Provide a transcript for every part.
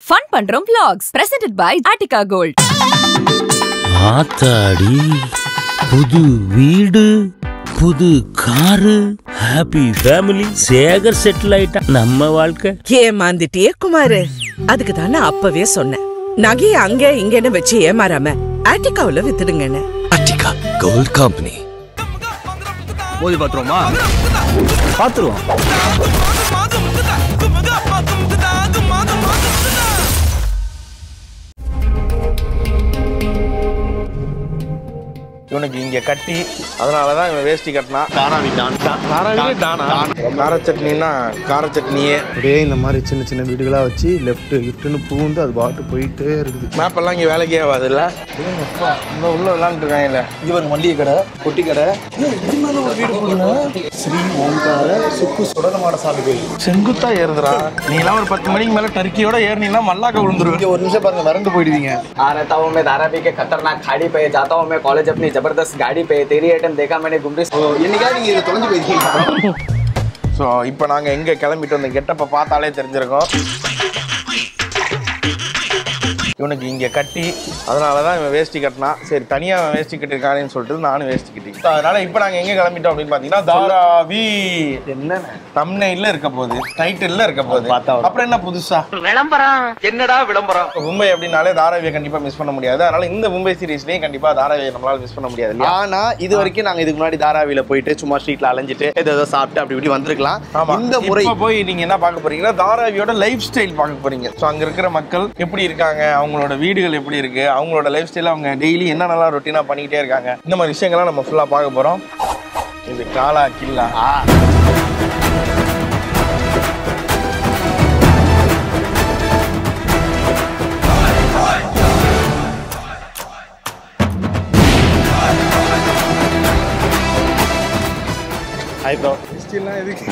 Fun Pandrum Vlogs presented by Attica Gold. ஆத்தாடி புது வீடு புது car happy family Sekar settle ஆயிட்டா நம்ம வாழ்க்கை. ஏமாந்துட்டே குமார், அதுக்கு தான அப்பவே சொன்னேன் நகையை அங்க இங்கன்னு வச்சு ஏமாறாம ஆட்டிகாவுல வித்துடுங்கன்னு. Attica Gold Company. போய் பாத்துருவோமா? இவனுக்கு இங்கே கட்டி அதனால தான் இவன் வேஷ்டி கட்டினா. கார சட்னின்னா கார சட்னியே அப்படியே இந்த மாதிரி சின்ன சின்ன வீடுகளாக வச்சு லெஃப்ட் லிஃப்ட்னு பூந்து அது பாட்டு போயிட்டே இருக்குது. மேப்பெல்லாம் இங்கே வேலைக்கே ஆகாது. இல்லை இன்னும் உள்ள விளாண்டுருக்காங்க. இல்லை இவன் மல்லிகை கடை கொட்டி கடை ஸ்ரீ ஓங்கார சுக்கு சுடனமான சாமி கோயில் செங்குத்தா ஏறுதுரா. நீங்களாம் ஒரு 10 மணிக்கு மேலே டர்க்கியோட ஏறினா மல்லாக்க விழுந்துருவீங்க. ஒரு நிமிஷம் பாருங்க, மறந்து போயிடுவீங்க. ஆரத்தாவுமே தாராவிக்கு கத்தர்நாக் காடி போய் ஜாத்தாவுமே காலேஜ் अपनी जबरदस्त गाड़ी पे तेरी आइटम देखा मैंने घूम रही ये निकाल ये तो लंच पे थी सो இப்போ நாங்க எங்க கிளம்பிட்டு வந்து கெட்டப்ப பார்த்தாலே தெரிஞ்சிருக்கும். இவனுக்கு இங்கே கட்டி அதனால தான் இவன் வேஷ்டி கட்டினா. சரி தனியாக அவன் வேஷ்டி கட்டிருக்கானேன்னு சொல்லிட்டு நானும் வேஷ்டி கட்டிட்டேன். ஸோ அதனால் இப்போ நாங்கள் எங்கே கிளம்பிட்டோம் அப்படின்னு பார்த்தீங்கன்னா தாராவி. என்ன தம்ப்நெயில்ல இருக்க போது டைட்டில்ல இருக்க போது அப்புறம் என்ன புதுசா விளம்பரம், என்னடா விளம்பரம். மும்பை அப்படின்னாலே தாராவியை கண்டிப்பாக மிஸ் பண்ண முடியாது. அதனால இந்த மும்பை சீரீஸ்லேயும் கண்டிப்பாக தாராவியை நம்மளால மிஸ் பண்ண முடியாது. ஆனால் இது வரைக்கும் நாங்கள் இதுக்கு முன்னாடி தாராவியில் போயிட்டு சும்மா ஸ்ட்ரீட்ல அலைஞ்சிட்டு ஏதோ சாப்பிட்டு அப்படி இப்படி வந்திருக்கலாம். ஆமாம், இந்த முறை போய் நீங்கள் என்ன பார்க்க போறீங்கன்னா தாராவியோட லைஃப் ஸ்டைல் பார்க்க போறீங்க. ஸோ அங்கே இருக்கிற மக்கள் எப்படி இருக்காங்க, அவங்களோட வீடுகள் எப்படி இருக்கு, அவங்களோட லைஃப் ஸ்டைல், அவங்க டெய்லி என்னென்னலாம் ரொட்டீனா பண்ணிக்கிட்டே இருக்காங்க, இந்த மாதிரி விஷயங்கள்லாம் நம்ம ஃபுல்லாக பார்க்க போகிறோம். இது காலா கில்லா.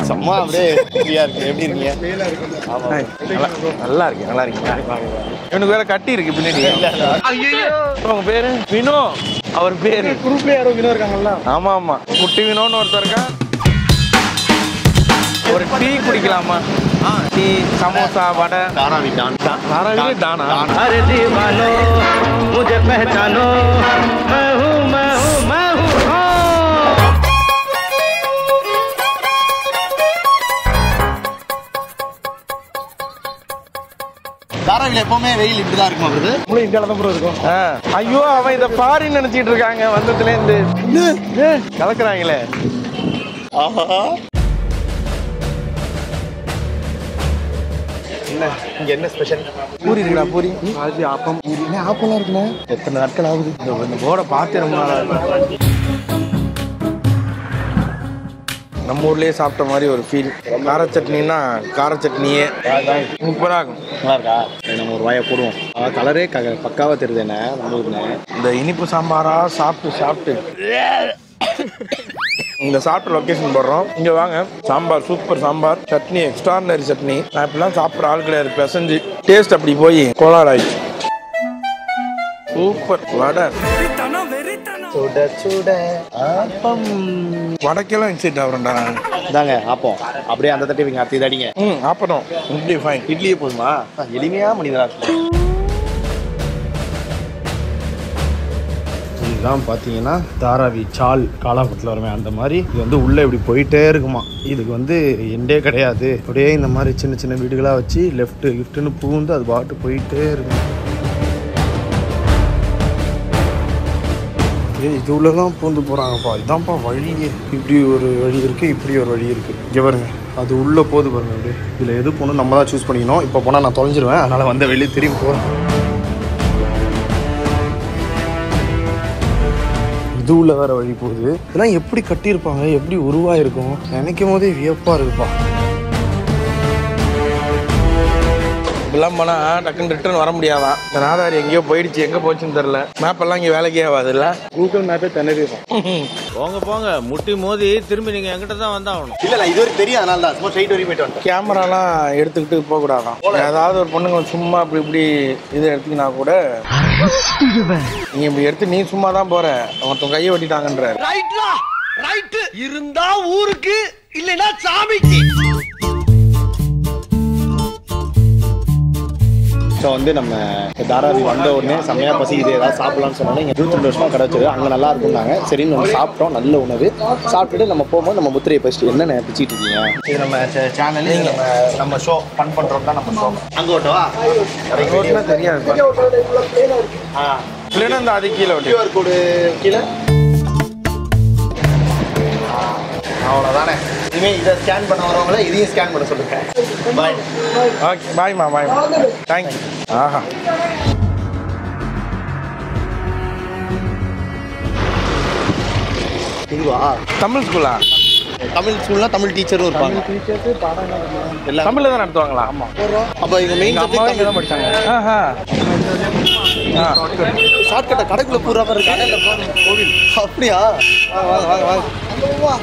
செம்மா அப்படியே ஃப்ரீயா இருக்கு. எப்படி இருக்கீங்க? நல்லா இருக்கு, நல்லா இருக்கீங்களா? எனக்கு வேற கட்டி இருக்கு பின்னாடி. உங்க பேரு வினோ? அவர் பேரு குரூப்ல யாரோ வினோ இருக்காங்கல்ல? ஆமா ஆமா, முட்டி வினோன்னு ஒருத்தர் இருக்கான். ஒரு டீ குடிக்கலாமா? டீ சமோசா வடை தாராவி டான் தாராவி டானா அரே தீவானோ मुझे पहचानो मैं हूं मैं हूं मैं हूं. தாராவில எப்பவுமே வெயில் இப்படிதான் இருக்கும். அவரு முழு இந்தியால தான் இருக்கும். ஐயோ அவன் இதை பாரின்னு நினைச்சிட்டு இருக்காங்க. வந்ததுல இருந்து கலக்குறாங்களே. ஆஹா, என்ன இங்க என்ன ஸ்பெஷல்? பூரி இருக்குடா, பூரி ஆப்பம். பூரினே ஆப்பம்லாம் இருக்குண்ணா. எத்தனை நாட்கள் ஆகுது இந்த போர்டை பார்த்து? ரொம்ப நாளாக இருக்கும். நம்ம ஊர்லேயே சாப்பிட்ட மாதிரி ஒரு ஃபீல். கார சட்னின்னா கார சட்னியே சூப்பராக இருக்கும். நல்லா இருக்கா? நம்ம ஒரு வாயை போடுவோம். கலரே பக்காவாக தெரியுது. என்ன நம்மளுக்குண்ணே இந்த இனிப்பு சாம்பாராக சாப்பிட்டு சாப்பிட்டு இங்கே சாப்பிட்ட லொக்கேஷன் போடுறோம். இங்கே வாங்க, சாம்பார் சூப்பர் சாம்பார், சட்னி எக்ஸ்ட்ராடினரி சட்னி. நான் இப்பெல்லாம் சாப்பிட்ற ஆள் கிடையாது. பிசைஞ்சு டேஸ்ட் அப்படி போய் கோளாராயிடுச்சு. சூப்பர் வடை சுட சுட ஆப்பம். வடக்கெல்லாம் எக்ஸைட் ஆகிறோம்டா. இதாங்க ஆப்பம். அப்படியே அந்த தட்டி வைங்க, அத்தை தடிங்க. ம், ஆப்பம் இட்லி ஃபைன். இட்லியே போதுமா? எளிமையாக மனிதராக இதுதான் பார்த்தீங்கன்னா தாராவி சால் காலாபத்தில் வருமே அந்த மாதிரி. இது வந்து உள்ளே இப்படி போயிட்டே இருக்குமா. இதுக்கு வந்து எண்டே கிடையாது. அப்படியே இந்த மாதிரி சின்ன சின்ன வீடுகளாக வச்சு லெஃப்ட் லிஃப்ட்னு பூந்து அது பாட்டு போயிட்டே இருக்கும். இது உள்ளதான் பூந்து போகிறாங்கப்பா. இதான்ப்பா வழியே. இப்படி ஒரு வழி இருக்குது, இப்படி ஒரு வழி இருக்குது. இங்கே பாருங்க, அது உள்ளே போகுது பாருங்க. அப்படி இதில் எது போகணும் நம்ம தான் சூஸ் பண்ணிக்கணும். இப்போ போனால் நான் தொலைஞ்சிருவேன். அதனால் வந்து வெளியே திரும்பி போகிறேன். இது உள்ள வேறு வழி போகுது. இதெல்லாம் எப்படி கட்டியிருப்பாங்க, எப்படி உருவாயிருக்கும் நினைக்கும் போதே வியப்பாக இருக்குப்பா. இப்பெல்லாம் போனால் டக்குன்னு ரிட்டர்ன் வர முடியாதான். இந்த ஆதார் எங்கேயோ போயிடுச்சு, எங்கே போச்சுன்னு தெரில. மேப்பெல்லாம் இங்கே வேலைக்கே ஆகாது. இல்லை கூகுள் மேப்பே திணறிடும். போங்க போங்க, முட்டி மோதி திரும்பி நீங்கள் எங்கிட்ட தான் வந்தாகணும். இல்லை இது வரைக்கும் தெரியும், அதனால தான் சும்மா ஸ்ட்ரைட் வரைக்கும் போயிட்டு வந்தோம். கேமராலாம் எடுத்துக்கிட்டு போகக்கூடாதான். ஏதாவது ஒரு பொண்ணுங்க சும்மா அப்படி இப்படி இதை எடுத்துக்கினா கூட நீ இப்படி எடுத்து நீ சும்மா தான் போகிற. ஒருத்தன் கையை வெட்டிட்டாங்கன்ற ரைட்டு இருந்தா ஊருக்கு இல்லைன்னா சாமிக்கு. So வந்து நம்ம தாராவி வந்த உடனே செம்மையா பசி இது ஏதாவது சாப்பிடலாம்னு சொன்னோம். இங்க 22 வருஷமா கடை வச்சிருக்கு. அங்க நல்லா இருக்கும்னாங்க. சரின்னு நம்ம சாப்பிட்டோம். நல்ல உணவு. சாப்பிட்டுட்டு நம்ம போகும்போது நம்ம முத்திரையை பசிட்டு என்ன பிச்சிட்டு இருக்கீங்க. இது நம்ம சேனல் நம்ம ஷோ ஃபன் பண்றோம் தான் நம்ம ஷோ. அங்க ஓட்டவா? ரோட்ல சரியா இருக்கு. ஆ. பிளேனா அந்த அது கீழ ஓட்டு. QR கோட் கீழ. அவ்வளவுதானே. இனிமேல் இதை ஸ்கேன் பண்ண வரவங்கள இதையும் ஸ்கேன் பண்ண சொல்லுங்க. Bye okay பாய்மா பாய்மா thank you. ஆஹா இதுவா தமிழ் ஸ்கூலா? தமிழ் ஸ்கூல்னா தமிழ் டீச்சரும் இருப்பாங்க. டீச்சர்ஸ் பாடம் எல்லாம் தமிழ்ல தான் நடத்துவாங்களா? ஆமா. அப்ப இங்க மெயின் சப்ஜெக்ட் தான் படிச்சாங்க. ஆஹா ஷார்ட் கட் கடைக்குள்ள பூரா பாருங்க. கடையில போறீங்க கோவில் அப்படியே வாங்க வாங்க வாங்க. அம்மா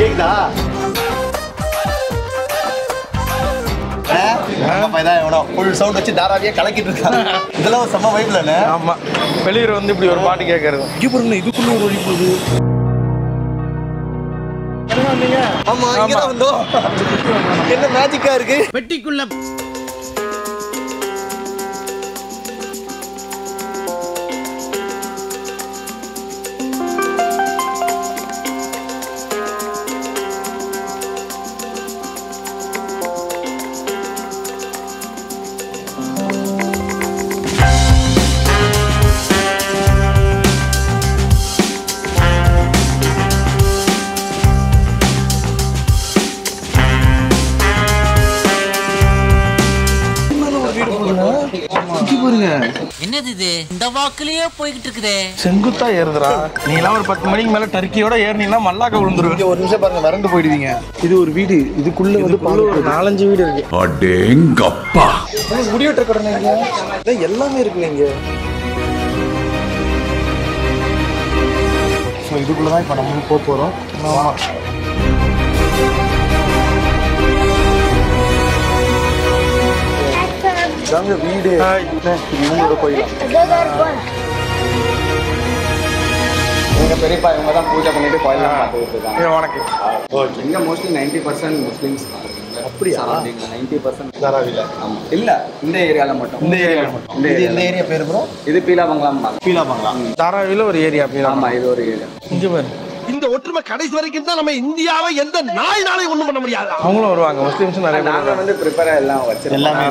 கேக்குதா? ஒரு சவுண்ட் வச்சு தாராவியா கலக்கிட்டு இருக்காங்க. இதெல்லாம் ஒரு செம்ம வைப்ல. ஆமா வெளியூர் வந்து இப்படி ஒரு பாட்டு கேட்கறது. இதுக்குள்ள ஒரு ஒளி போகுது. ஆமா இங்கதான் வந்தோம். என்ன மேஜிக்கா இருக்கு. வெட்டிக்குள்ள என்னது இது? இந்த வாக்குலயே போயிட்டு இருக்குதே. செங்குத்தா ஏறுதுடா. நீ எல்லாம் ஒரு 10 மணிக்கு மேல டர்க்கியோட ஏறினா மல்லாக்க விழுந்துருவீங்க. ஒரு நிமிஷம் பாருங்க மறந்து போயிடுவீங்க. இது ஒரு வீடு. இதுக்குள்ள வந்து ஒரு 4-5 வீடு இருக்கு. அடேங்கப்பா. உங்களுக்கு முடிவுட்ட கடனங்க. இல்ல எல்லாமே இருக்குங்க. சோ இதுக்குள்ள தான் இப்ப நம்ம போக போறோம். ஆமா. தாங்க வீடு இவங்களோட கோயில். எங்க பெரியப்பா இவங்க தான் பூஜை பண்ணிட்டு கோயிலாம் பார்த்துட்டு இருக்காங்க. வணக்கம். ஓகே இங்கே மோஸ்ட்லி 90% முஸ்லீம்ஸ் தான். அப்படியா? 90% தாராவில. ஆமா. இல்ல இந்த ஏரியால மட்டும். இந்த ஏரியால மட்டும். இந்த ஏரியா பேர் ப்ரோ? இது பீலாமங்கலம்மா. பீலாமங்கலம். தாராவில ஒரு ஏரியா பீலாமங்கலம். ஆமா இது ஒரு ஏரியா. இங்க பாரு. இந்த ஒற்றுமை கடைசி வரைக்கும் தான் நம்ம இந்தியாவை எந்த நாளாலே ஒண்ணும் பண்ண முடியாது. அவங்களும் வருவாங்க முஸ்லிம்ஸ் நிறைய பேர். நாங்க வந்து ப்ரிப்பேர் எல்லாம் வச்சிருக்கோம். எல்லாமே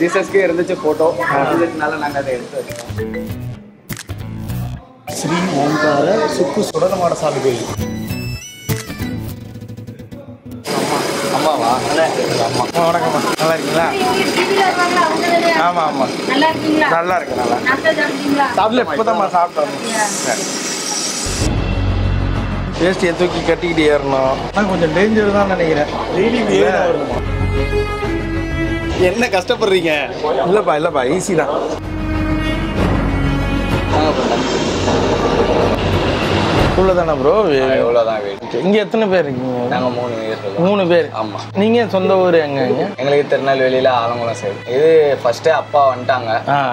ஜீசஸ்க்கு இருந்துச்சு போட்டோ. அதனால நாங்க அதை எடுத்து வச்சிருக்கோம். ஸ்ரீ ஓங்கார சுக்கு சுடரமாட சாமி கோயில். அம்மா அம்மாவா? அம்மா வணக்கம்மா. நல்லா இருக்கீங்களா? ஆமா ஆமா. நல்லா இருக்கீங்களா? நல்லா இருக்கு. நல்லா சாப்பிட்டீங்களா? சாப்பிடல இப்பதான் சாப்பிட்டோம். வேஸ்டியை தூக்கி கட்டிக்கிட்டு ஏறணும். நான் கொஞ்சம் டேஞ்சர் தான் நினைக்கிறேன். என்ன கஷ்டப்படுறீங்க? இல்லைப்பா இல்லைப்பா ஈஸி தான். இவ்வளோ தானே ப்ரோ? இவ்வளோ தான் வீடு. இங்கே எத்தனை பேர் இருக்கீங்க? நாங்கள் 3 பேர் இருக்கோம். 3 பேர்? ஆமாம். நீங்கள் சொந்த ஊர் எங்கே? எங்களுக்கு திருநெல்வேலியில் ஆலங்குளம் சைடு. இது ஃபஸ்ட்டு அப்பா வந்துட்டாங்க.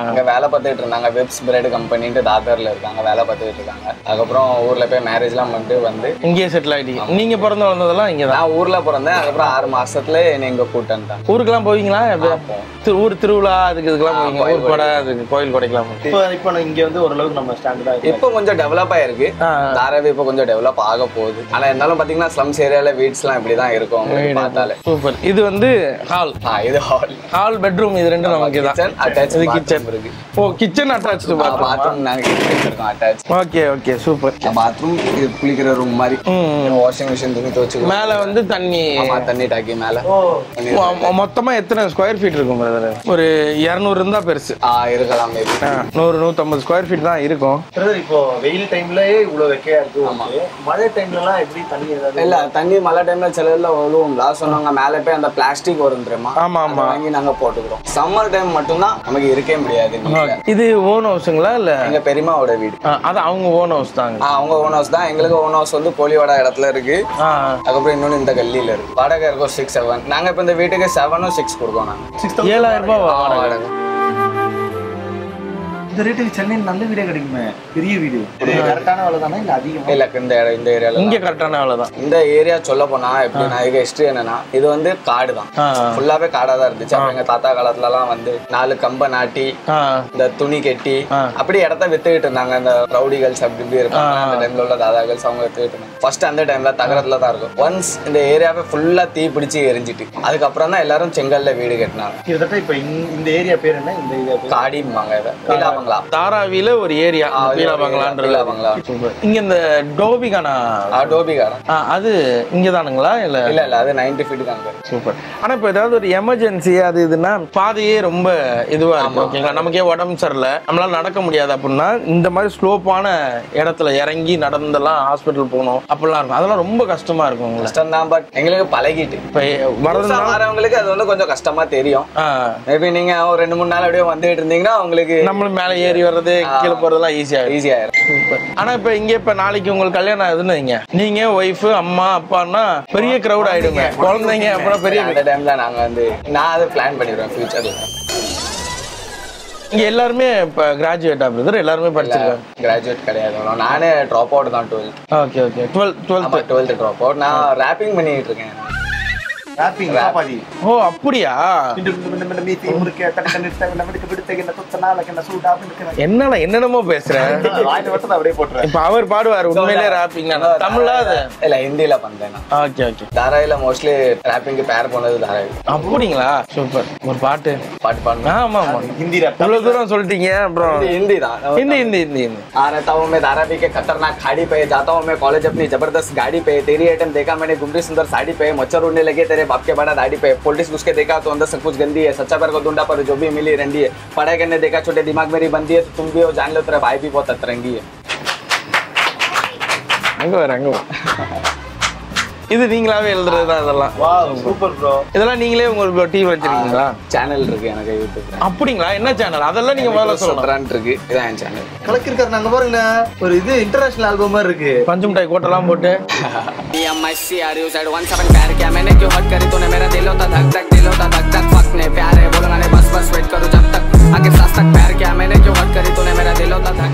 அங்கே வேலை பார்த்துக்கிட்டு இருந்தாங்க. வெப்ஸ் பிரெட் கம்பெனின்ட்டு தாக்கரில் இருக்காங்க. வேலை பார்த்துக்கிட்டு இருக்காங்க. அதுக்கப்புறம் ஊரில் போய் மேரேஜ்லாம் பண்ணிட்டு வந்து இங்கேயே செட்டில் ஆகிட்டீங்க. நீங்கள் பிறந்து வந்ததெல்லாம் இங்கே தான்? நான் ஊரில் பிறந்தேன். அதுக்கப்புறம் 6 மாதத்தில் என்னை இங்கே கூட்டன்ட்டாங்க. ஊருக்கெல்லாம் போவீங்களா? எப்போ ஊர் திருவிழா அதுக்கு இதுக்கெல்லாம் போவீங்க? ஊர் கொடை அதுக்கு கோயில் கொடைக்கலாம். இப்போ இங்கே வந்து ஓரளவுக்கு நம்ம ஸ்டாண்டர்டாக இப்போ கொஞ்சம் டெவலப் ஆகிருக்கு. இப்போ கொஞ்சம் டெவலப் ஆக போகுது. ஆனா இருந்தாலும் பாத்தீங்கன்னா ஸ்லம்ஸ் ஏரியால வீட்ஸ்லாம் இப்படி தான் இருக்கும். பார்த்தாலே சூப்பர். இது வந்து ஹால். இது ஹால். ஹால் பெட்ரூம் இது ரெண்டும் நமக்கு தான். Kitchen attach. இது கிச்சன் இருக்கு. Oh kitchen attach. பாத்ரூம் நாங்க கிச்சன் இருக்கோம் attach. Okay okay super. Bathroom இது குளிக்கிற ரூம் மாதிரி. வாஷிங் மெஷின் துணி துவைச்சு மேல வந்து தண்ணி. ஆமா தண்ணி டாக்கி மேல. மொத்தமா எத்தனை ஸ்கொயர் ஃபீட் இருக்கும் பிரதர்? ஒரு 200 இருந்தா பெருசு. இருக்கலாம். 100-150 ஸ்கொயர் ஃபீட் தான் இருக்கும். இப்போ வெயில் டைம்லயே இவ்வளவு வைக்க மழை டைம்லாம் எப்படி தண்ணி இல்ல தண்ணி மழை டைம்ல செலவுல ஒழுவும்ல சொன்னாங்க. மேல போய் அந்த பிளாஸ்டிக் வரும் தெரியுமா? ஆமா ஆமா. வாங்கி நாங்க போட்டுக்கிறோம். சம்மர் டைம் மட்டும் தான் நமக்கு இருக்கவே முடியாது. இது ஓன் ஹவுஸ்ங்களா இல்ல எங்க பெரியமாவோட வீடு? அது அவங்க ஓன் ஹவுஸ் தான். அவங்க ஓன் ஹவுஸ் தான். எங்களுக்கு ஓன் ஹவுஸ் வந்து கோலிவாடா இடத்துல இருக்கு. அதுக்கப்புறம் இன்னொன்னு இந்த கல்லியில இருக்கு. வாடகை இருக்கும் 6-7. நாங்க இப்ப இந்த வீட்டுக்கு 7-6 கொடுக்கோம். நாங்க 7000 ரூபாய் வாடகை. இந்த ரேட்டுக்கு சென்னையில் நல்ல வீடே கிடைக்குமே, பெரிய வீடு. கரெக்டான அளவு தானா இல்ல அதிகமா? இல்ல இந்த ஏரியால இங்க கரெக்டான அளவு தான். இந்த ஏரியா சொல்ல போனா எப்படின்னா, இது ஹிஸ்டரி என்னன்னா, இது வந்து காடு தான், ஃபுல்லாவே காடா தான் இருந்துச்சு. எங்க தாத்தா காலத்துல எல்லாம் வந்து 4 கம்ப நாட்டி இந்த துணி கட்டி அப்படி இடத்த வித்துக்கிட்டு இருந்தாங்க. இந்த ரவுடிகள்ஸ் அப்படி இப்படி இருக்காங்க, அந்த டைம்ல உள்ள தாதா கேர்ள்ஸ் அவங்க வித்துக்கிட்டு இருந்தாங்க. ஃபர்ஸ்ட் அந்த டைம்ல தகரத்துல தான் இருக்கும். ஒன்ஸ் இந்த ஏரியாவே ஃபுல்லா தீ பிடிச்சி எரிஞ்சிட்டு அதுக்கப்புறம் தான் எல்லாரும் செங்கல்ல வீடு கட்டினாங்க. கிட்டத்தட்ட இப்ப இந்த ஏரியா பேர் என்ன, இந்த ஏரியா காடிம்பாங்க, பீலா பங்களா. தாராவில ஒரு ஏரியா பீலா பங்களான்ற பீலா பங்களா. இங்க இந்த டோபிகானா, டோபிகானா அது இங்க தானுங்களா? இல்ல இல்ல இல்ல, அது 90 ஃபீட் தாங்க. சூப்பர். ஆனா இப்ப ஏதாவது ஒரு எமர்ஜென்சி அது இதுனா பாதையே ரொம்ப இதுவா இருக்கு, ஓகேங்களா? நமக்கே உடம்பு சரியில்ல, நம்மளால நடக்க முடியாது அப்படின்னா இந்த மாதிரி ஸ்லோப்பான இடத்துல இறங்கி நடந்தெல்லாம் ஹாஸ்பிட்டல் போகணும் அப்படிலாம் இருக்கும். அதெல்லாம் ரொம்ப கஷ்டமா இருக்கும். கஷ்டம் தான், பட் எங்களுக்கு பழகிட்டு இப்ப வரவங்களுக்கு அது வந்து கொஞ்சம் கஷ்டமா தெரியும். மேபி நீங்க ஒரு 2-3 நாள் அப்படியே வந்துட்டு இருந்தீங்கன்னா உங்களுக்கு நம்மளுக்கு மேல ஏறி வர்றது கீழே போறதெல்லாம் ஈஸியா இருக்கும். ஆனா இப்ப இங்க இப்ப நாளைக்கு உங்களுக்கு கல்யாணம் ஆகுதுன்னு வைங்க, நீங்க ஒய்ஃபு அம்மா அப்பான்னா பெரிய கிரௌட் ஆயிடுங்க, குழந்தைங்க அப்புறம் பெரிய. அந்த டைம்ல நாங்க வந்து நான் அதை பிளான் பண்ணிடுவேன் ஃபியூச்சர்ல. இங்கே எல்லாருமே இப்போ கிராஜுவேட் ஆகுது, எல்லாருமே படிச்சிருக்காங்க. கிராஜுவேட் கிடையாது, நானே ட்ராப் அவுட் தான். 12th. Okay okay, 12th drop out. நான் ரேப்பிங் பண்ணிட்டு இருக்கேன். ஓ அப்படியா? என்னடா என்னென்னமோ பேசுறேன். இப்ப அவர் பாடுவார் உண்மையிலே ராப்பிங். தமிழா இல்ல ஹிந்தியில பண்றேன். Okay okay. தாராவில மோஸ்ட்லி ராப்பிங்க்கு பேர் போனது தாராவி. அப்படிங்களா? சூப்பர். ஒரு பாட்டு பாட்டு பாடுங்க. ஆமா ஆமா, ஹிந்தி ராப். இவ்வளவு தூரம் சொல்லிட்டீங்க, அப்புறம் ஹிந்தி தான். ஹிந்தி ஹிந்தி ஹிந்தி ஹிந்தி. ஆரத்தாவும் மே தாராவி के खतरनाक खाड़ी पे जाता हूं मैं, कॉलेज अपनी जबरदस्त गाड़ी पे, तेरी आइटम देखा मैंने गुमरी सुंदर साड़ी पे, मच्छर उड़ने लगे तेरे बाप के बड़ा दाढ़ी पे, पोलिटिक्स घुस के देखा तो अंदर सब कुछ गंदी है, सच्चा पर को ढूंढा पर जो भी मिली रंडी है, पढ़ाई करने देखा छोटे दिमाग मेरी बंदी है, तो तुम भी हो जान लो तेरा भाई भी बहुत अतरंगी है. रंगो रंगो. இது நீங்களாவே எழுதுறதா இதெல்லாம்? Wow, super bro. இதெல்லாம் நீங்களே உங்க டீம் வச்சிருக்கீங்களா? சேனல் இருக்கு எனக்கு யூடியூப்ல. அப்படிங்களா? என்ன சேனல்? அதெல்லாம் நீங்க முதல்ல சொல்றேன். இருக்கு, இதான் என் சேனல். கலக்கிருக்காரு நாங்க பாருங்க, ஒரு இது இன்டர்நேஷனல் ஆல்பம் மாதிரி இருக்கு, பஞ்சம் டை கோட்டலாம் போட்டு. எம்ஐசி ஆர் யூ சைடு 17 பேர் கே मैंने क्यों हट करी तूने मेरा दिल होता धक धक फकने प्यार है बोलना नहीं बस बस वेट करो जब तक आगे साथ तक प्यार क्या मैंने क्यों हट करी तूने मेरा दिल होता धक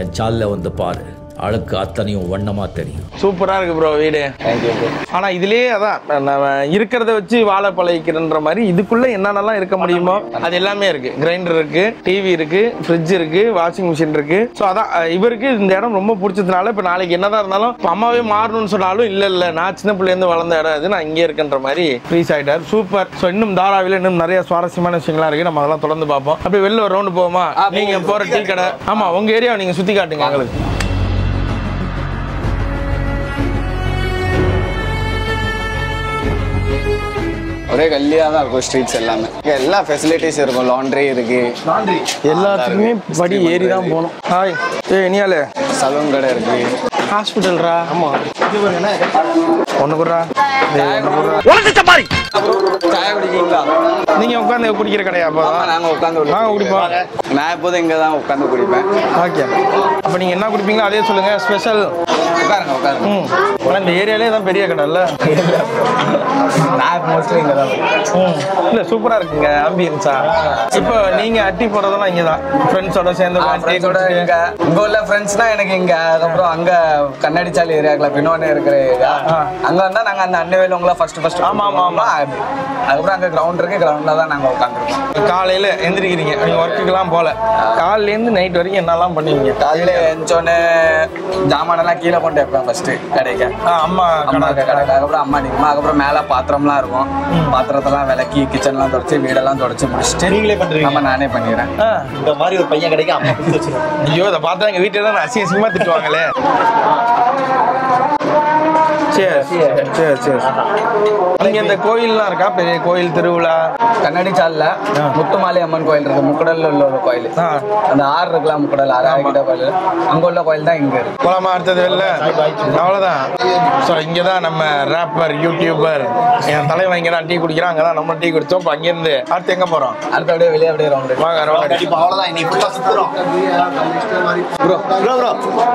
என் சால்ல வந்து பாரு, அழுக்கு அத்தனையும் வண்ணமா தெரியும். சூப்பரா இருக்கு ப்ரோ வீடு. ஆனா இதுலயே அதான் இருக்கிறத வச்சு வாழை பழகிக்கிறன்ற மாதிரி இதுக்குள்ள என்னென்னலாம் இருக்க முடியுமோ அது எல்லாமே இருக்கு. கிரைண்டர் இருக்கு, டிவி இருக்கு, ஃப்ரிட்ஜ் இருக்கு, வாஷிங் மிஷின் இருக்கு. ஸோ அதான் இவருக்கு இந்த இடம் ரொம்ப பிடிச்சதுனால இப்போ நாளைக்கு என்னதான் இருந்தாலும் அம்மாவே மாறணும்னு சொன்னாலும் இல்ல இல்ல நான் சின்ன பிள்ளைலேருந்து வளர்ந்த இடம் அது, நான் இங்கே இருக்கன்ற மாதிரி ஃப்ரீஸ் ஆயிட்டார். சூப்பர். ஸோ இன்னும் தாராவில இன்னும் நிறைய சுவாரஸ்யமான விஷயங்கள்லாம் இருக்கு, நம்ம அதெல்லாம் தொடர்ந்து பார்ப்போம். அப்படி வெளில ஒரு ரவுண்டு போவோமா? நீங்க போற டீ கடை. ஆமா, உங்க ஏரியாவை நீங்க சுத்தி காட்டுங்க எங்களுக்கு. ஒரே கல்லியா தான் இருக்கும் ஸ்ட்ரீட்ஸ் எல்லாமே. எல்லா ஃபெசிலிட்டிஸ் இருக்கும். லாண்ட்ரி இருக்கு, எல்லாத்துக்குமே படி ஏறி தான் போகணும். ஹாய் ஏ இனியாலே. சலூன் கடை இருக்கு, ஹாஸ்பிட்டல்ரா. ஆமா இது பாருங்க ஒண்ணு குறா ஒண்ணு பாரி. சாய் குடிக்கீங்களா நீங்க? உட்கார்ந்து குடிக்கிற கடையா? அப்பா நாங்க உட்கார்ந்து நாங்க குடிப்போம். நான் எப்போதும் இங்க தான் உட்கார்ந்து குடிப்பேன். ஓகே, அப்ப நீங்க என்ன குடிப்பீங்களோ அதே சொல்லுங்க. ஸ்பெஷல் உட்காருங்க உட்காருங்க. ஆனா இந்த ஏரியாலே தான் பெரிய கடை இல்ல? நான் மோஸ்ட்லி இங்க தான். இல்ல சூப்பரா இருக்குங்க ஆம்பியன்ஸா. இப்போ நீங்க அட்டி போறதெல்லாம் இங்க தான் ஃப்ரெண்ட்ஸோட சேர்ந்து? ஃப்ரெண்ட்ஸோட இங்க. உங்க உள்ள ஃப்ரெண்ட்ஸ்னா எனக்கு இங்க. அதுக்கப்புறம் அங்க கண்ணாடி சாலை ஏரியாக்குள்ள பின்னோனே இருக்கிற ஏரியா அங்க வந்தா நாங்க அந்த அன்னைவேல உங்கள ஃபர்ஸ்ட் ஃபர்ஸ்ட். ஆமா ஆமா ஆமா. அதுக்கப்புறம் அங்க கிரவுண்ட் இருக்கு, கிரவுண்ட்ல தான் நாங்க உட்காந்துருக்கோம். காலையில எந்திரிக்கிறீங்க நீங்க ஒர்க்குக்கெல்லாம் போல? காலையில இருந்து நைட் வரைக்கும் என்னெல்லாம் பண்ணுவீங்க? காலையில எஞ்சோன்னு ஜாமானெல்லாம் கீழே கொண்டு Cheers, cheers, cheers. Inge indha koil la iruka periya koil thiruvula kannadi challa muttumali amman koil irukku mukadalla ulla oru koil and aar irukla mukadal aaragida koil anga ulla koil da inga irukku polama arthadhu illa avladha so inga da nama rapper youtuber en thalai vainga da tea kudikira anga da namma tea kudichom pa inge irundhu arth enga porom arth avade veliya avade round vaanga avladha ini fulla sutrom bro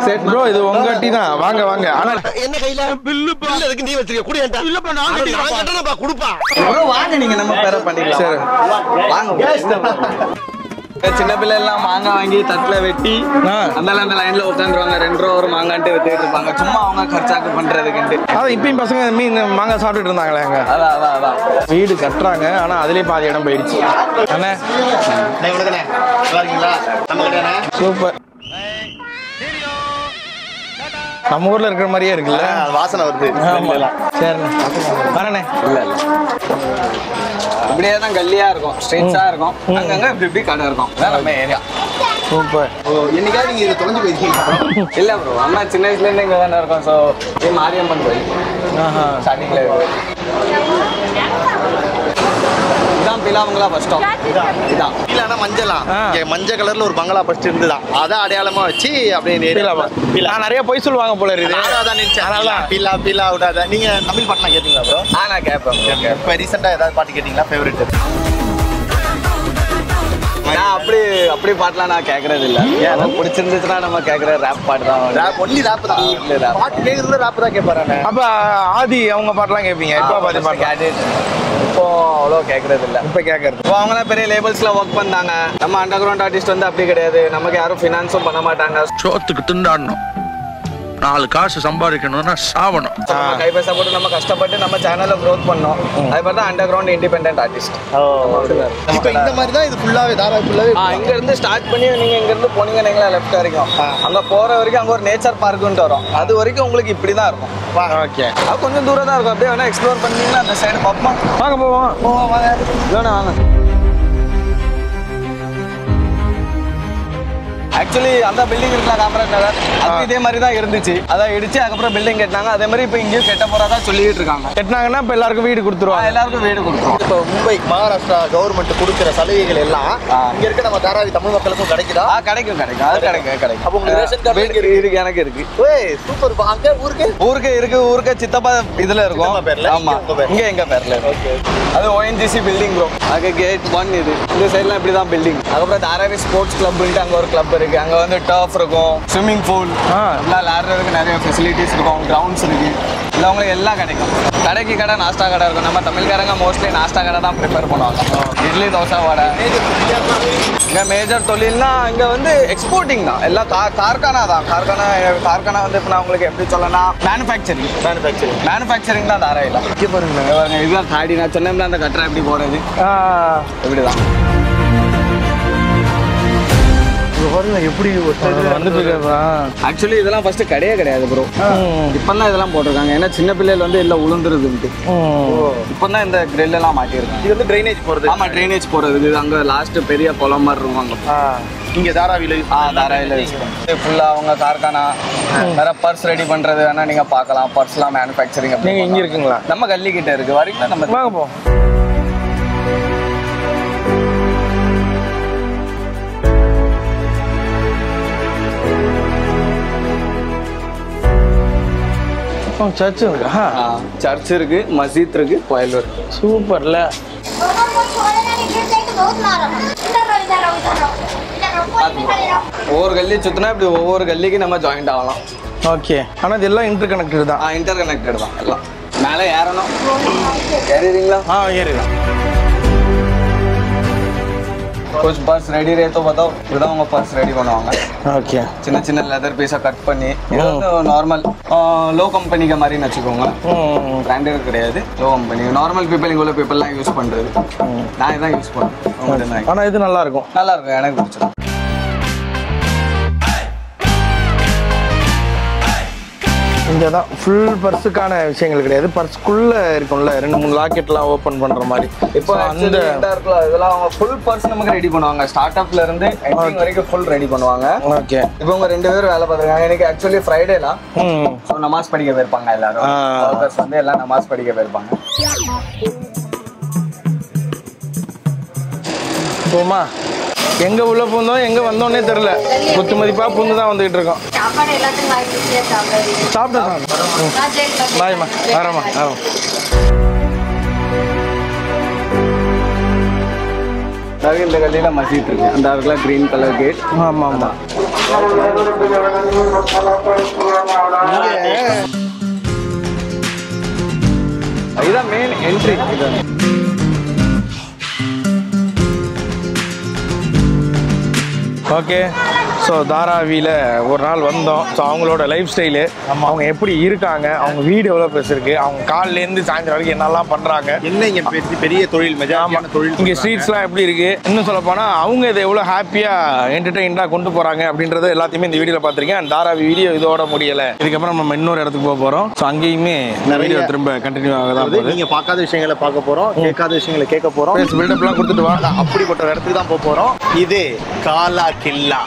set bro idu unga tea da vaanga vaanga ana enna kaila bill பில்ல எதுக்கு நீ வெச்சிருக்க குடி ஏண்டா இல்ல பண்ணா கட்டنا பா குடுப்பா ஒரு வாங்க நீங்க நம்ம பேர பண்ணிக்கலாம் சரி வாங்க गाइस சின்ன பிள்ளை எல்லாம் மாங்காய் வாங்கி தட்டல வெட்டி அந்த லைன்ல உட்கார்ந்துறாங்க 2 ரூபாய் ஒரு மாங்காய்ட்டே வெட்டிட்டு இருப்பாங்க சும்மா அவங்க खर्चाக்கு பண்றதுக்கு அத இப்பயும் பசங்க மீன் மாங்காய் சாப்பிட்டுட்டு இருந்தாங்களே அங்க அத வீடு கட்டறாங்க ஆனா அதுலயே பாதி இடம் போயிடுச்சு அண்ணே நான் உனக்குனே நல்லா இருக்கீங்களா நம்ம கிட்டனா சூப்பர் நம்ம ஊர்ல இருக்கிற மாதிரியே இருக்குல்ல வாசனை வருது இல்ல சரி வரனே இல்ல இல்ல அப்படியே தான் கல்லியா இருக்கும் ஸ்ட்ரீட்ஸா இருக்கும் அங்கங்க இப்படி கடை இருக்கும் அதான் நம்ம ஏரியா சூப்பர் என்னைக்கா நீங்க இத தொலைஞ்சு போயிருக்கீங்க இல்ல bro அம்மா சின்ன வயசுல இருந்து இங்க தான் இருக்கோம் சோ இந்த மாரியம்மன் கோயில் ஆஹா ஸ்டார்டிங்ல இதான் பிலாவங்களா பஸ் ஸ்டாப் இதான் பிலானா மஞ்சளா இங்க மஞ்சள் கலர்ல ஒரு பங்களா பஸ் இருந்துதா அத அடையாளமா வச்சு அப்படியே நேரா பிலா நிறைய போய் சொல்வாங்க போல இருக்கு அதான் நினைச்சேன் அதனால பிலா பிலா உடாத நீங்க தமிழ் பாட்டு கேட்டிங்களா bro நான் கேப்பேன் இப்ப ரீசன்ட்டா ஏதாவது பாட்டு கேட்டிங்களா ஃபேவரட் நான் அப்படி பாட்டலாம் நான் கேக்குறது இல்ல எனக்கு பிடிச்சிருந்துச்சுனா நம்ம கேக்குற ராப் பாட்டு தான் ராப் only ராப் தான் பாட்டு கேக்குறது ராப் தான் கேப்பறானே அப்ப ஆதி அவங்க பாட்டலாம் கேப்பீங்க இப்ப பாதி பாட்டு கேட்டிட் இப்போ அவ்ளோ கேக்குறது இல்ல இப்ப கேக்குறது இப்போ அவங்களே பெரிய லேபிள்ஸ்ல வர்க் பண்ணாங்க நம்ம அண்டர்கிரவுண்ட் ஆர்டிஸ்ட் வந்து அப்படி கிடையாது நமக்கு யாரும் ஃபைனான்ஸும் பண்ண மாட்டாங்க சோத்துக்கு திண்டாடணும் நாலு காசு சம்பாதிக்கணும்னா சாவணும் நம்ம கை பைசா போட்டு நம்ம கஷ்டப்பட்டு நம்ம சேனலை growth பண்ணோம் அதுக்கு தான் அண்டர்கிரவுண்ட் இன்டிபெண்டன்ட் ஆர்டிஸ்ட் இப்போ இந்த மாதிரி தான் இது ஃபுல்லாவே தாராவி ஃபுல்லாவே இங்க இருந்து ஸ்டார்ட் பண்ணி நீங்க இங்க இருந்து போனீங்க நீங்க லெஃப்ட் வரைக்கும் அங்க போற வரைக்கும் அங்க ஒரு நேச்சர் பார்க் வந்து வரும் அது வரைக்கும் உங்களுக்கு இப்படி தான் இருக்கும் ஓகே அது கொஞ்சம் தூரம் தான் இருக்கும் அப்படியே வேணா எக்ஸ்ப்ளோர் பண்ணீங்கன்னா அந்த சைடு பாப்போம் வாங்க போவோம் போவோம் வாங்க வேணா வாங்க एक्चुअली அந்த பில்டிங் இருக்குல காம்பரேட்டர் அது இதே மாதிரி தான் இருந்துச்சு அத இடிச்சு அப்புறம் பில்டிங் கட்டனாங்க அதே மாதிரி இப்போ இங்க கட்ட போறதா சொல்லிட்டு இருக்காங்க கட்டனாங்கன்னா இப்போ எல்லாருக்கும் வீடு கொடுத்துருவாங்க எல்லாருக்கும் வீடு கொடுத்துருவாங்க இப்போ மும்பை மகாராஷ்டிரா கவர்மெண்ட் கொடுக்கிற சலுகைகள் எல்லாம் இங்க இருக்க நம்ம தாராவி தமிழ் மக்களுக்கும் கிடைக்குதா கிடைக்கும் அது கிடைக்கும் அப்ப உங்களுக்கு ரேஷன் கார்டு இருக்கு எனக்கு இருக்கு ஏய் சூப்பர் வாங்க ஊர்க்கே இருக்கு ஊர்க்கே சித்தப்பா இதல இருக்கும் ஆமா இங்க எங்க பேர்ல ஓகே அது ஓஎன்ஜிசி பில்டிங் bro அங்க கேட் 1 இது இந்த சைடுல இப்படி தான் பில்டிங் அப்புறம் தாராவி ஸ்போர்ட்ஸ் கிளப் இருக்கு அங்க ஒரு கிளப் இருக்கு அங்க வந்து டர்ஃப் இருக்கும் ஸ்விமிங் பூல் எல்லாம் லார்றதுக்கு நிறைய ஃபெசிலிட்டிஸ் இருக்கும் கிரவுண்ட்ஸ் இருக்கு இல்ல உங்களுக்கு எல்லாம் கிடைக்கும் கடைக்கு கடை நாஸ்டா கடை இருக்கும் நம்ம தமிழ்காரங்க மோஸ்ட்லி நாஸ்டா கடை தான் ப்ரிஃபர் பண்ணுவாங்க இட்லி தோசை வடை இங்க மேஜர் தொழில்னா இங்க வந்து எக்ஸ்போர்ட்டிங் தான் எல்லாம் கார்கானா தான் கார்கானா வந்து இப்போ நான் உங்களுக்கு எப்படி சொல்லனா மேனுஃபேக்சரிங் தான் தாராவில இங்க பாருங்க இதுதான் தாடி நான் சொன்னேன்ல அந்த கட்டரை எப்படி போறது இப்படிதான் வரல எப்படி வந்துட்டீங்கப்பா एक्चुअली இதெல்லாம் ஃபர்ஸ்ட் கடையே கிடையாது bro இப்போதான் இதெல்லாம் போட்டுருக்காங்க ஏன்னா சின்ன பிள்ளைல வந்து எல்லாம் உலந்துருதுன்னு இப்போதான் இந்த கிரில் எல்லாம் மாட்டி இருக்காங்க இது வந்து ட்ரைனேஜ் போறது ஆமா ட்ரைனேஜ் போறது இது அங்க லாஸ்ட் பெரிய குளம் மாதிரி இருக்குங்க இங்க தாராவில தாராவில ஃபுல்லா அவங்க கார்கானா வேற பர்ஸ் ரெடி பண்றது வேணா நீங்க பார்க்கலாம் பர்ஸ்லாம் manufacturing நீங்க இங்க இருக்கீங்களா நம்ம கல்லி கிட்ட இருக்கு வரீங்களா நம்ம வாங்க போ चर्च होगा हाँ चर्च रखे मस्जिद रखे कोयल रखे सुपर ला ओवर गली चुतना है तो ओवर गली की नमक जॉइंट आवाला ओके अन्ना दिल्ला इंटरकनेक्टेड था आ इंटरकनेक्टेड था दिल्ला मैंने यार ना कैरी रिंगला हाँ ये रिंगला कुछ बस रेडी रहे तो बताओ बताऊंगा बस रेडी बनाऊंगा ओके சின்ன சின்ன लेदर पीस कट பண்ணி இது நார்மல் லோ கம்பெனிக்கு மாதிரி நச்சுக்குங்க பிராண்டட் கிடையாது லோ கம்பெனி நார்மல் people இங்க உள்ள people எல்லாம் யூஸ் பண்றது நான் இதான் யூஸ் பண்றேன் ஆனா இது நல்லா இருக்கும் எனக்கு பிடிச்சது இங்க தான் full பர்ஸ்க்கான விஷயங்கள் கிடையாது. பர்ஸ்க்குள்ள இருக்கும்ல ரெண்டு மூணு லாக்கெட்லாம் ஓபன் பண்ற மாதிரி. இப்போ அந்த இதெல்லாம் அவங்க full பர்ஸ் நமக்கு ரெடி பண்ணுவாங்க. ஸ்டார்ட் அப்ல இருந்து எண்டிங் வரைக்கும் full ரெடி பண்ணுவாங்க. ஓகே. இப்போ அவங்க ரெண்டு பேரும் வேலை பார்த்துறாங்க. எனக்கு एक्चुअली ஃப்ரைடே தான். சோ நமாஸ் படிக்க போயிருப்பாங்க எல்லாரும். ஆல்ரெடி வந்து எல்லாம் நமாஸ் படிக்க போயிருப்பாங்க. போமா எங்க உள்ள போனோம் எங்க வந்தோம்னே தெரியல. குத்து மதிப்பா புந்து தான் வந்துட்டு இருக்கோம். சாப்பாடு எல்லாத்தையும் வாங்கிட்டீங்க சாப்பிடுங்க. சாப்பிடுங்க. பை மா. வரமா. வரமா. நாங்க இந்த கல்லில மசீத் இருக்கு. அந்த அதுக்குள்ள green color gate. ஆமா ஆமா. இதுதான் மெயின் என்ட்ரி. ஓகே ஸோ தாராவியில் ஒரு நாள் வந்தோம். ஸோ அவங்களோட லைஃப் ஸ்டைலு அவங்க எப்படி இருக்காங்க, அவங்க வீடு எவ்வளோ பேசுருக்கு, அவங்க காலிலேருந்து சாயந்தரம் வரைக்கும் என்னெல்லாம் பண்ணுறாங்க, என்ன இங்கே பெரிய தொழில் மஜாமான தொழில், இங்கே ஸ்ட்ரீட்ஸ்லாம் எப்படி இருக்குது, இன்னும் சொல்லப்போனால் அவங்க இதை எவ்வளோ ஹாப்பியாக என்டர்டெயின்டாக கொண்டு போகிறாங்க அப்படின்றது எல்லாத்தையுமே இந்த வீடியோவில் பார்த்துருக்கேன். அண்ட் தாராவி வீடியோ இதோட முடியலை. இதுக்கப்புறம் நம்ம இன்னொரு இடத்துக்கு போக போகிறோம். ஸோ அங்கேயுமே வீடியோ திரும்ப கண்டினியூ ஆகதான் போகுது. நீங்கள் பார்க்காத விஷயங்களை பார்க்க போகிறோம், கேட்காத விஷயங்களை கேட்க போகிறோம். பில்டப்லாம் கொடுத்துட்டு வா, அப்படிப்பட்ட இடத்துக்கு தான் போக போகிறோம். இது காலா கில்லா.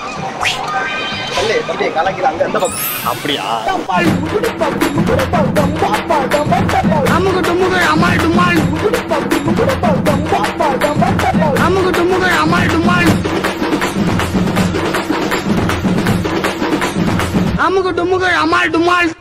அம்முக்கு டும்முக்கு அமால் டுமால்